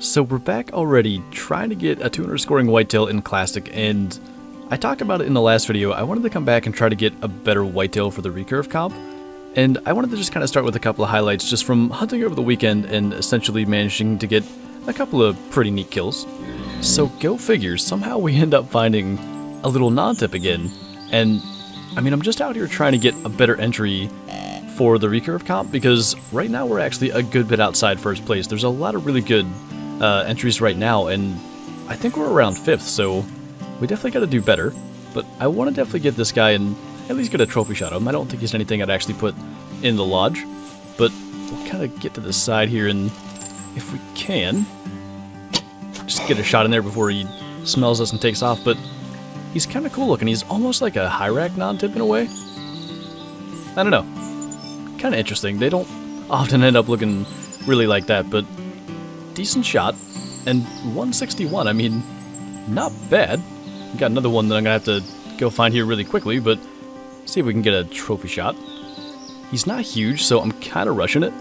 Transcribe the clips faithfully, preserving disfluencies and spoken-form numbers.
So we're back already trying to get a two hundred scoring whitetail in Classic, and I talked about it in the last video. I wanted to come back and try to get a better whitetail for the recurve comp, and I wanted to just kind of start with a couple of highlights just from hunting over the weekend and essentially managing to get a couple of pretty neat kills. So go figure, somehow we end up finding a little non-tip again, and I mean, I'm just out here trying to get a better entry for the recurve comp because right now we're actually a good bit outside first place. There's a lot of really good Uh, entries right now, and I think we're around fifth, so we definitely got to do better. But I want to definitely get this guy and at least get a trophy shot of him. I don't think he's anything I'd actually put in the lodge, but we'll kind of get to the side here, and if we can, just get a shot in there before he smells us and takes off. But he's kind of cool looking. He's almost like a Hyrack non-tip in a way. I don't know. Kind of interesting. They don't often end up looking really like that, but decent shot, and one sixty-one, I mean, not bad. We got another one that I'm going to have to go find here really quickly, but see if we can get a trophy shot. He's not huge, so I'm kind of rushing it,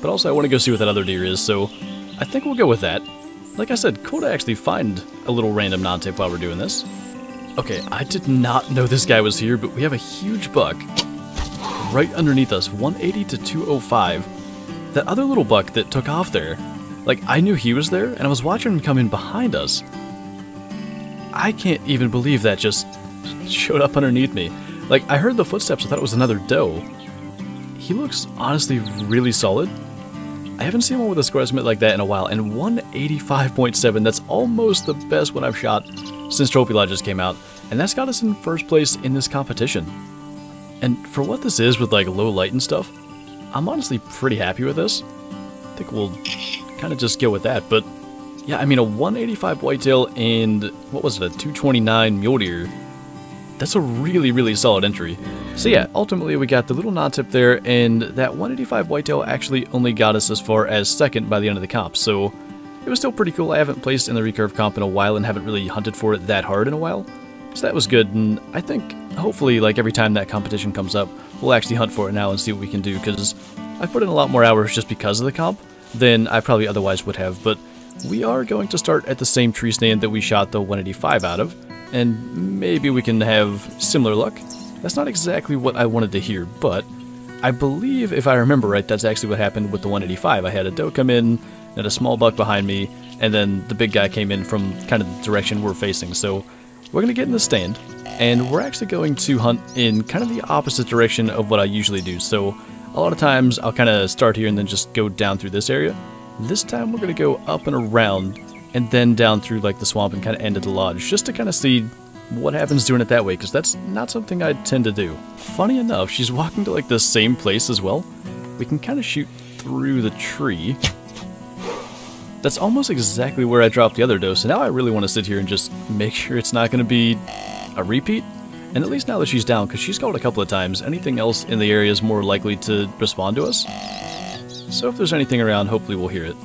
but also I want to go see what that other deer is, so I think we'll go with that. Like I said, cool to actually find a little random non-tip while we're doing this. Okay, I did not know this guy was here, but we have a huge buck right underneath us, one eighty to two oh five. That other little buck that took off there, like, I knew he was there, and I was watching him come in behind us. I can't even believe that just showed up underneath me. Like, I heard the footsteps, I thought it was another doe. He looks honestly really solid. I haven't seen one with a score estimate like that in a while, and one eighty-five point seven, that's almost the best one I've shot since Trophy Lodge just came out, and that's got us in first place in this competition. And for what this is with, like, low light and stuff, I'm honestly pretty happy with this. I think we'll kind of just go with that. But yeah, I mean, a one eighty-five whitetail and what was it, a two twenty-nine mule deer, that's a really really solid entry. So yeah, ultimately we got the little non-tip there, and that one eighty-five whitetail actually only got us as far as second by the end of the comp, so it was still pretty cool. I haven't placed in the recurve comp in a while and haven't really hunted for it that hard in a while, so that was good. And I think hopefully, like, every time that competition comes up, we'll actually hunt for it now and see what we can do, because I've put in a lot more hours just because of the comp than I probably otherwise would have. But we are going to start at the same tree stand that we shot the one eighty-five out of, and maybe we can have similar luck. That's not exactly what I wanted to hear, but I believe, if I remember right, that's actually what happened with the one eighty-five. I had a doe come in, and a small buck behind me, and then the big guy came in from kind of the direction we're facing. So we're going to get in the stand, and we're actually going to hunt in kind of the opposite direction of what I usually do. So a lot of times I'll kind of start here and then just go down through this area. This time we're going to go up and around and then down through like the swamp and kind of end at the lodge, just to kind of see what happens doing it that way, because that's not something I tend to do. Funny enough, she's walking to like the same place as well. We can kind of shoot through the tree. That's almost exactly where I dropped the other doe, so now I really want to sit here and just make sure it's not going to be a repeat. And at least now that she's down, because she's called a couple of times, anything else in the area is more likely to respond to us. So if there's anything around, hopefully we'll hear it.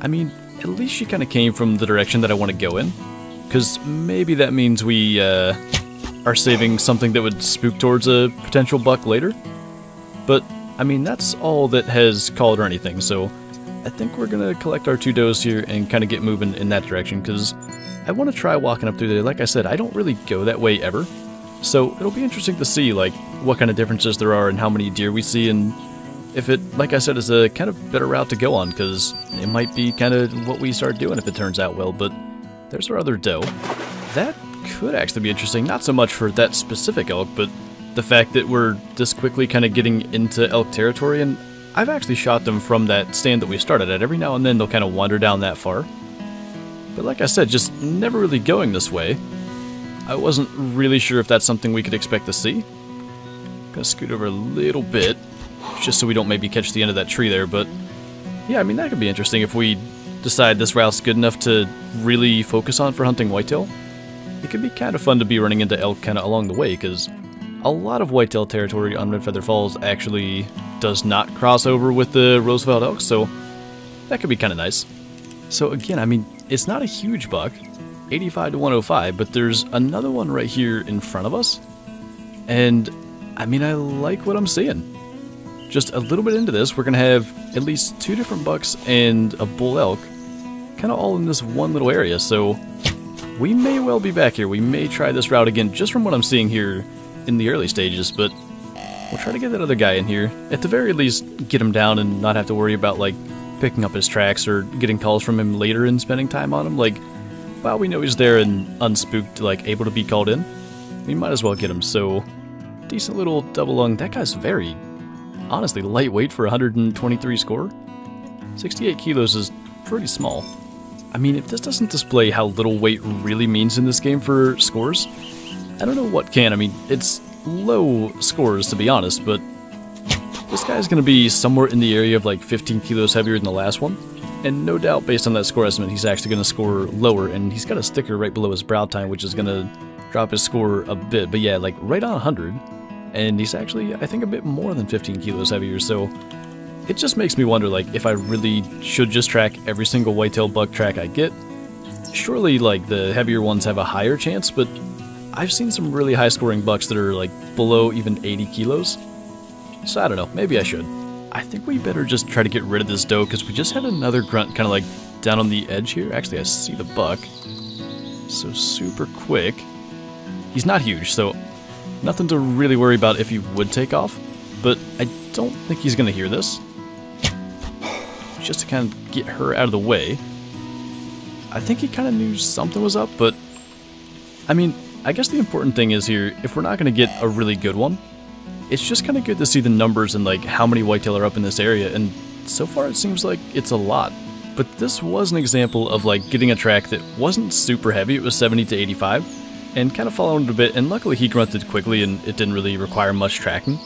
I mean, at least she kind of came from the direction that I want to go in, because maybe that means we uh, are saving something that would spook towards a potential buck later. But, I mean, that's all that has called or anything, so I think we're going to collect our two does here and kind of get moving in that direction, because I want to try walking up through there. Like I said, I don't really go that way ever. So it'll be interesting to see like what kind of differences there are and how many deer we see, and if it, like I said, is a kind of better route to go on, because it might be kind of what we start doing if it turns out well. But there's our other doe. That could actually be interesting, not so much for that specific elk, but the fact that we're this quickly kind of getting into elk territory. And I've actually shot them from that stand that we started at. Every now and then they'll kind of wander down that far. But like I said, just never really going this way. I wasn't really sure if that's something we could expect to see. I'm gonna scoot over a little bit, just so we don't maybe catch the end of that tree there, but yeah, I mean, that could be interesting if we decide this route's good enough to really focus on for hunting whitetail. It could be kind of fun to be running into elk kind of along the way, because a lot of whitetail territory on Redfeather Falls actually does not cross over with the Roosevelt Elk, so that could be kind of nice. So again, I mean, it's not a huge buck, eighty-five to one oh five, but there's another one right here in front of us, and I mean, I like what I'm seeing. Just a little bit into this, we're gonna have at least two different bucks and a bull elk, kind of all in this one little area, so we may well be back here. We may try this route again, just from what I'm seeing here in the early stages, but we'll try to get that other guy in here. At the very least, get him down and not have to worry about, like, picking up his tracks or getting calls from him later and spending time on him. Like, well, we know he's there and unspooked, like, able to be called in. We might as well get him, so decent little double lung. That guy's very, honestly, lightweight for one hundred twenty-three score. sixty-eight kilos is pretty small. I mean, if this doesn't display how little weight really means in this game for scores, I don't know what can. I mean, it's low scores, to be honest, but this guy's going to be somewhere in the area of like fifteen kilos heavier than the last one, and no doubt based on that score estimate, he's actually going to score lower, and he's got a sticker right below his brow time, which is going to drop his score a bit, but yeah, like right on one hundred, and he's actually, I think, a bit more than fifteen kilos heavier, so it just makes me wonder, like, if I really should just track every single whitetail buck track I get. Surely, like, the heavier ones have a higher chance, but I've seen some really high-scoring bucks that are, like, below even eighty kilos. So I don't know, maybe I should. I think we better just try to get rid of this doe, because we just had another grunt kind of, like, down on the edge here. Actually, I see the buck. So super quick. He's not huge, so nothing to really worry about if he would take off. But I don't think he's going to hear this. Just to kind of get her out of the way. I think he kind of knew something was up, but I mean, I guess the important thing is here, if we're not going to get a really good one, it's just kind of good to see the numbers and like how many whitetail are up in this area, and so far it seems like it's a lot. But this was an example of like getting a track that wasn't super heavy, it was seventy to eighty-five, and kind of following it a bit, and luckily he grunted quickly and it didn't really require much tracking.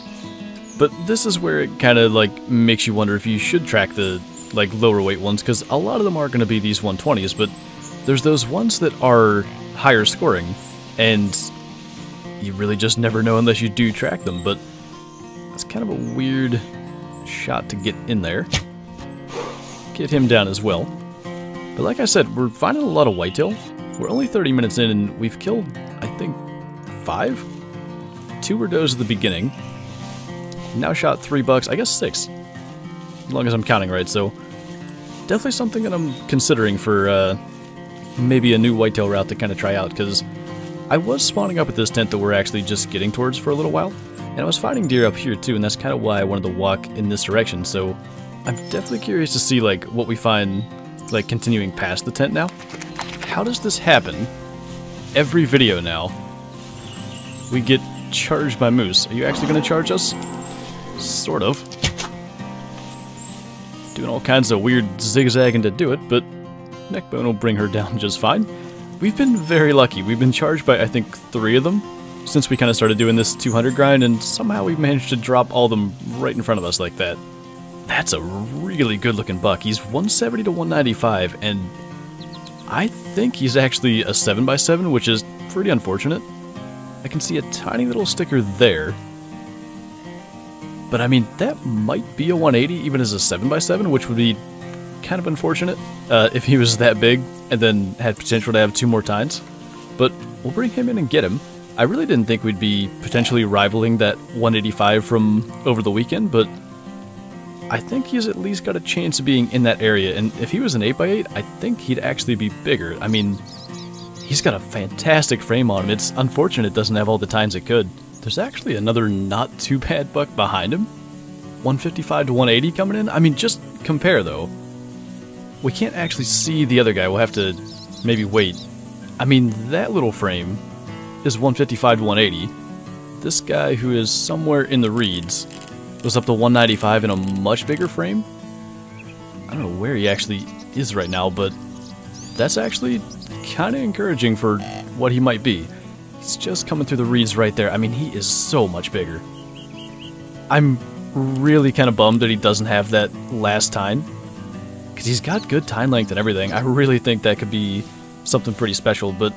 But this is where it kind of like makes you wonder if you should track the like lower weight ones, because a lot of them are going to be these one twenties, but there's those ones that are higher scoring, and you really just never know unless you do track them. But it's kind of a weird shot to get in there. Get him down as well. But like I said, we're finding a lot of whitetail. We're only thirty minutes in and we've killed, I think, five? Two were does at the beginning. Now shot three bucks, I guess six. As long as I'm counting right, so definitely something that I'm considering for uh, maybe a new whitetail route to kind of try out, because I was spawning up at this tent that we're actually just getting towards for a little while, and I was finding deer up here too, and that's kind of why I wanted to walk in this direction, so I'm definitely curious to see like what we find like continuing past the tent now. How does this happen? Every video now, we get charged by moose. Are you actually going to charge us? Sort of. Doing all kinds of weird zigzagging to do it, but neckbone will bring her down just fine. We've been very lucky. We've been charged by, I think, three of them since we kind of started doing this two hundred grind, and somehow we've managed to drop all of them right in front of us like that. That's a really good-looking buck. He's one seventy to one ninety-five, and I think he's actually a seven by seven, which is pretty unfortunate. I can see a tiny little sticker there. But I mean, that might be a one eighty even as a seven by seven, which would be kind of unfortunate uh, if he was that big and then had potential to have two more tines. But we'll bring him in and get him. I really didn't think we'd be potentially rivaling that one eighty-five from over the weekend, but I think he's at least got a chance of being in that area. And if he was an eight by eight, I think he'd actually be bigger. I mean, he's got a fantastic frame on him. It's unfortunate it doesn't have all the tines it could. There's actually another not too bad buck behind him. one fifty-five to one eighty coming in. I mean, just compare though. We can't actually see the other guy. We'll have to maybe wait. I mean, that little frame is one fifty-five to one eighty. This guy, who is somewhere in the reeds, was up to one ninety-five in a much bigger frame. I don't know where he actually is right now, but that's actually kind of encouraging for what he might be. He's just coming through the reeds right there. I mean, he is so much bigger. I'm really kind of bummed that he doesn't have that last tine, because he's got good tine length and everything. I really think that could be something pretty special, but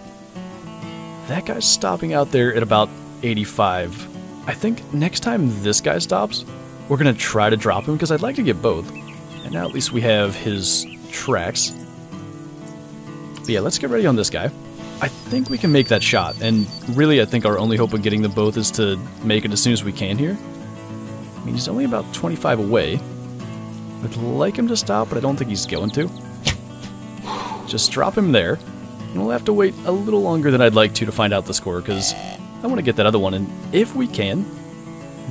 that guy's stopping out there at about eighty-five. I think next time this guy stops, we're going to try to drop him, because I'd like to get both. And now at least we have his tracks. But yeah, let's get ready on this guy. I think we can make that shot, and really I think our only hope of getting them both is to make it as soon as we can here. I mean, he's only about twenty-five away. I'd like him to stop, but I don't think he's going to. just drop him there, and we'll have to wait a little longer than I'd like to to find out the score, because I want to get that other one, and if we can,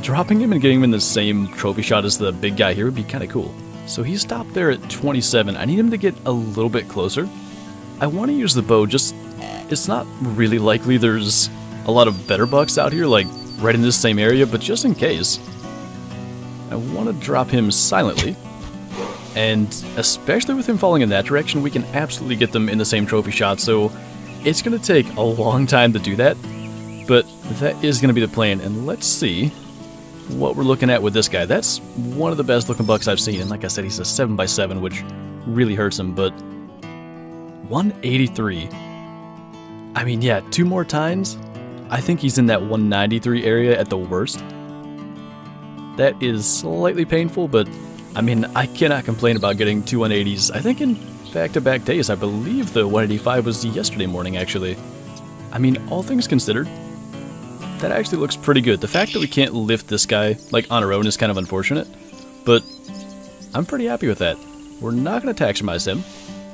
dropping him and getting him in the same trophy shot as the big guy here would be kind of cool. So he stopped there at twenty-seven. I need him to get a little bit closer. I want to use the bow, just it's not really likely there's a lot of better bucks out here, like right in this same area, but just in case, I want to drop him silently. And especially with him falling in that direction, we can absolutely get them in the same trophy shot, so it's going to take a long time to do that, but that is going to be the plan. And let's see what we're looking at with this guy. That's one of the best looking bucks I've seen, and like I said, he's a seven by seven, which really hurts him, but one eighty-three. I mean, yeah, two more times, I think he's in that one ninety-three area at the worst. That is slightly painful, but I mean, I cannot complain about getting two one eighties. I think in back-to-back days, I believe the one eighty-five was yesterday morning, actually. I mean, all things considered, that actually looks pretty good. The fact that we can't lift this guy, like, on our own is kind of unfortunate, but I'm pretty happy with that. We're not going to taxidermize him.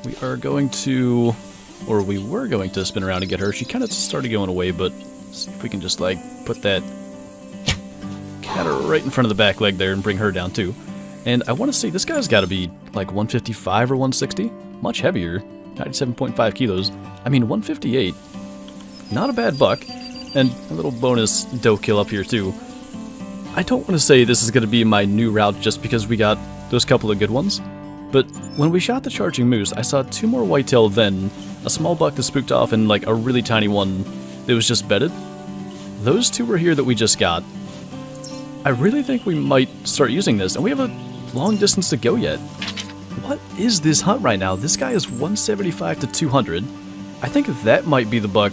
We are going to, or we were going to spin around and get her. She kind of started going away, but see if we can just, like, put that cat right in front of the back leg there and bring her down, too. And I want to see, this guy's got to be, like, one fifty-five or one sixty. Much heavier, ninety-seven point five kilos. I mean, one fifty-eight. Not a bad buck. And a little bonus doe kill up here, too. I don't want to say this is going to be my new route just because we got those couple of good ones. But when we shot the charging moose, I saw two more whitetail then, a small buck that spooked off, and, like, a really tiny one that was just bedded. Those two were here that we just got. I really think we might start using this, and we have a long distance to go yet. What is this hunt right now? This guy is one seventy-five to two hundred. I think that might be the buck.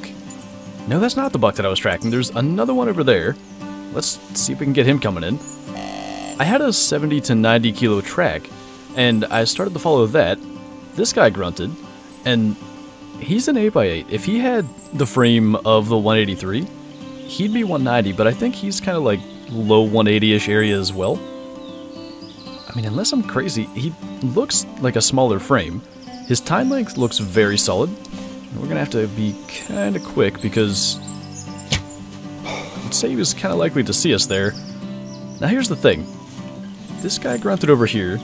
No, that's not the buck that I was tracking. There's another one over there. Let's see if we can get him coming in. I had a seventy to ninety kilo track, and I started to follow that. This guy grunted, and he's an eight by eight. If he had the frame of the one eighty-three, he'd be one ninety, but I think he's kind of like low one eighty-ish area as well. I mean, unless I'm crazy, he looks like a smaller frame. His time length looks very solid. And we're going to have to be kind of quick because I'd say he was kind of likely to see us there. Now here's the thing. This guy grunted over here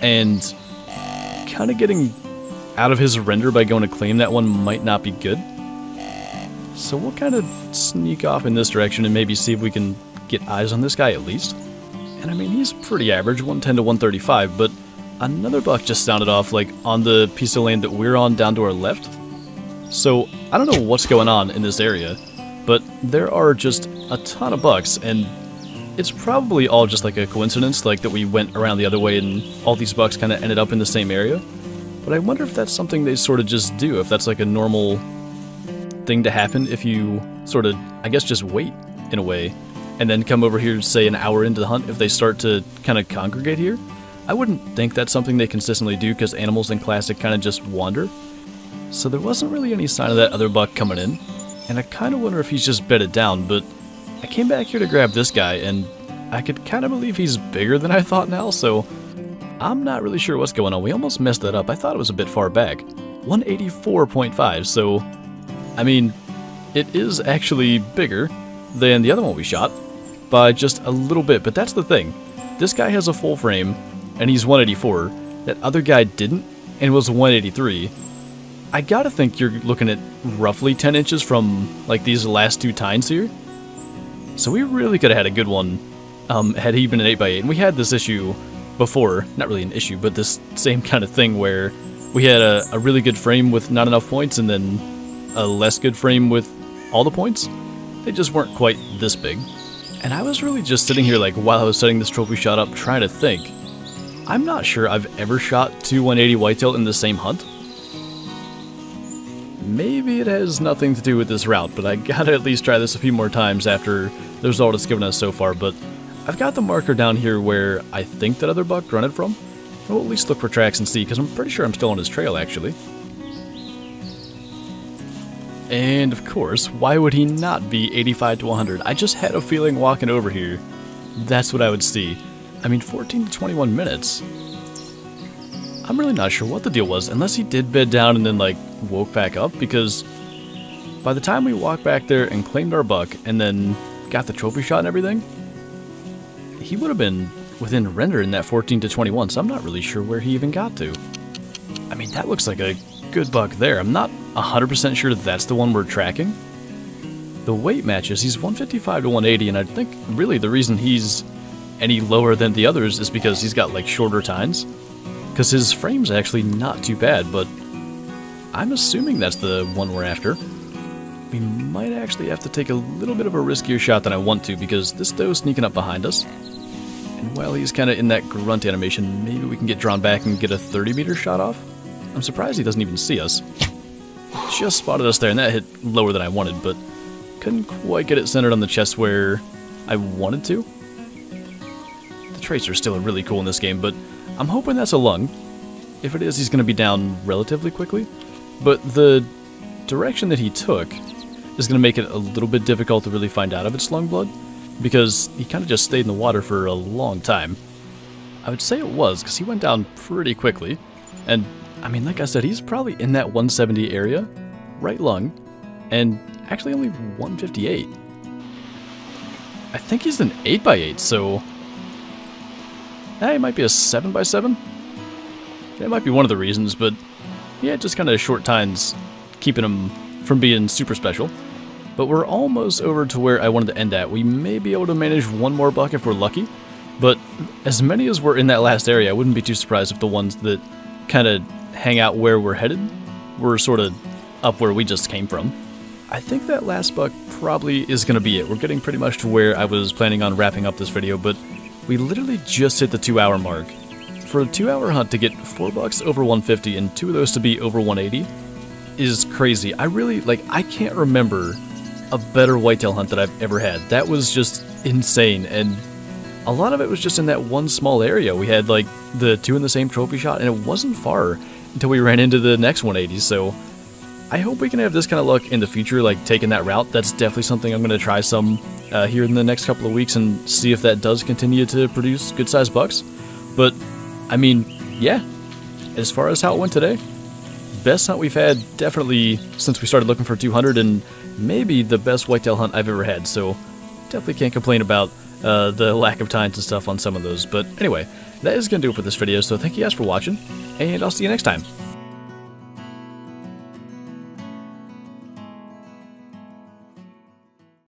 and kind of getting out of his render by going to claim that one might not be good. So we'll kind of sneak off in this direction and maybe see if we can get eyes on this guy at least. And I mean, he's pretty average, one ten to one thirty-five, but another buck just sounded off, like, on the piece of land that we're on down to our left. So I don't know what's going on in this area, but there are just a ton of bucks, and it's probably all just like a coincidence, like that we went around the other way and all these bucks kind of ended up in the same area. But I wonder if that's something they sort of just do, if that's like a normal thing to happen if you sort of, I guess, just wait in a way. And then come over here, say, an hour into the hunt if they start to kind of congregate here. I wouldn't think that's something they consistently do because animals in Classic kind of just wander. So there wasn't really any sign of that other buck coming in. And I kind of wonder if he's just bedded down, but I came back here to grab this guy, and I could kind of believe he's bigger than I thought now, so I'm not really sure what's going on. We almost messed that up. I thought it was a bit far back. one eighty-four point five, so, I mean, it is actually bigger than the other one we shot by just a little bit, but that's the thing. This guy has a full frame, and he's one eighty-four. That other guy didn't, and was one eighty-three. I gotta think you're looking at roughly ten inches from, like, these last two tines here. So we really could have had a good one um, had he been an eight by eight. And we had this issue before, not really an issue, but this same kind of thing where we had a, a really good frame with not enough points, and then a less good frame with all the points. They just weren't quite this big. And I was really just sitting here, like, while I was setting this trophy shot up, trying to think. I'm not sure I've ever shot two one eighty whitetail in the same hunt. Maybe it has nothing to do with this route, but I gotta at least try this a few more times after the result it's given us so far. But I've got the marker down here where I think that other buck grunted from. We'll at least look for tracks and see, because I'm pretty sure I'm still on his trail, actually. And of course, why would he not be eighty-five to one hundred? I just had a feeling walking over here, that's what I would see. I mean, fourteen to twenty-one minutes. I'm really not sure what the deal was, unless he did bed down and then, like, woke back up, because by the time we walked back there and claimed our buck and then got the trophy shot and everything, he would have been within render in that fourteen to twenty-one, so I'm not really sure where he even got to. I mean, that looks like a good buck there. I'm not one hundred percent sure that that's the one we're tracking. The weight matches. He's one fifty-five to one eighty, and I think really the reason he's any lower than the others is because he's got, like, shorter tines. Because his frame's actually not too bad, but I'm assuming that's the one we're after. We might actually have to take a little bit of a riskier shot than I want to, because this doe's sneaking up behind us. And while he's kind of in that grunt animation, maybe we can get drawn back and get a thirty meter shot off. I'm surprised he doesn't even see us. Just spotted us there, and that hit lower than I wanted, but couldn't quite get it centered on the chest where I wanted to. The tracer's still really cool in this game, but I'm hoping that's a lung. If it is, he's going to be down relatively quickly. But the direction that he took is going to make it a little bit difficult to really find out if it's lung blood, because he kind of just stayed in the water for a long time. I would say it was, because he went down pretty quickly. And, I mean, like I said, he's probably in that one seventy area, right lung, and actually only one fifty-eight. I think he's an eight by eight, so... Eh, it might be a seven by seven. That might be one of the reasons, but... Yeah, just kind of short tines keeping him from being super special. But we're almost over to where I wanted to end at. We may be able to manage one more buck if we're lucky, but as many as were in that last area, I wouldn't be too surprised if the ones that kind of hang out where we're headed were sort of up where we just came from. I think that last buck probably is going to be it. We're getting pretty much to where I was planning on wrapping up this video, but we literally just hit the two hour mark. For a two hour hunt to get four bucks over one fifty and two of those to be over one eighty is crazy. I really, like, I can't remember a better whitetail hunt that I've ever had. That was just insane, and a lot of it was just in that one small area. We had, like, the two in the same trophy shot, and it wasn't far until we ran into the next one eighty, so I hope we can have this kind of luck in the future, like, taking that route. That's definitely something I'm going to try some uh, here in the next couple of weeks and see if that does continue to produce good-sized bucks. But, I mean, yeah, as far as how it went today, best hunt we've had definitely since we started looking for two hundred, and maybe the best whitetail hunt I've ever had, so definitely can't complain about uh, the lack of tines and stuff on some of those. But anyway, that is going to do it for this video, so thank you guys for watching, and I'll see you next time.